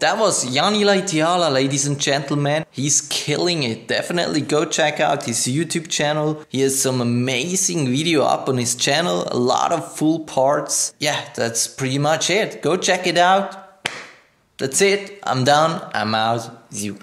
That was Jani Laitiala, ladies and gentlemen. He's killing it. Definitely go check out his YouTube channel. He has some amazing video up on his channel. A lot of full parts. Yeah, that's pretty much it. Go check it out. That's it. I'm done. I'm out. You.